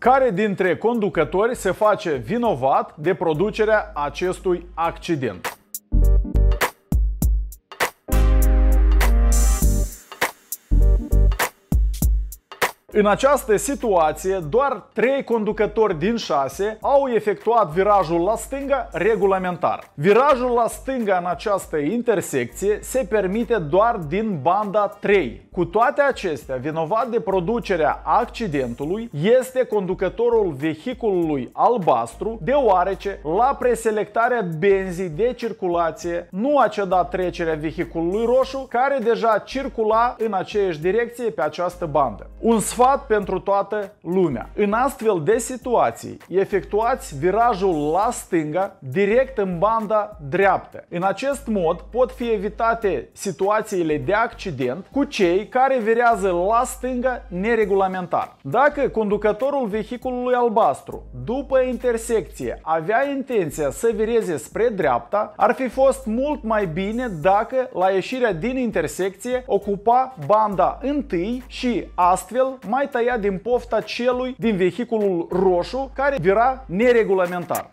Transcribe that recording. Care dintre conducători se face vinovat de producerea acestui accident? În această situație, doar 3 conducători din 6 au efectuat virajul la stânga regulamentar. Virajul la stânga în această intersecție se permite doar din banda 3. Cu toate acestea, vinovat de producerea accidentului este conducătorul vehiculului albastru, deoarece la preselectarea benzii de circulație nu a cedat trecerea vehiculului roșu, care deja circula în aceeași direcție pe această bandă. Un sfat pentru toată lumea. În astfel de situații, efectuați virajul la stânga direct în banda dreaptă. În acest mod pot fi evitate situațiile de accident cu cei care virează la stânga neregulamentar. Dacă conducătorul vehiculului albastru, după intersecție, avea intenția să vireze spre dreapta, ar fi fost mult mai bine dacă la ieșirea din intersecție ocupa banda întâi și astfel mai tăia din pofta celui din vehiculul roșu care vira neregulamentar.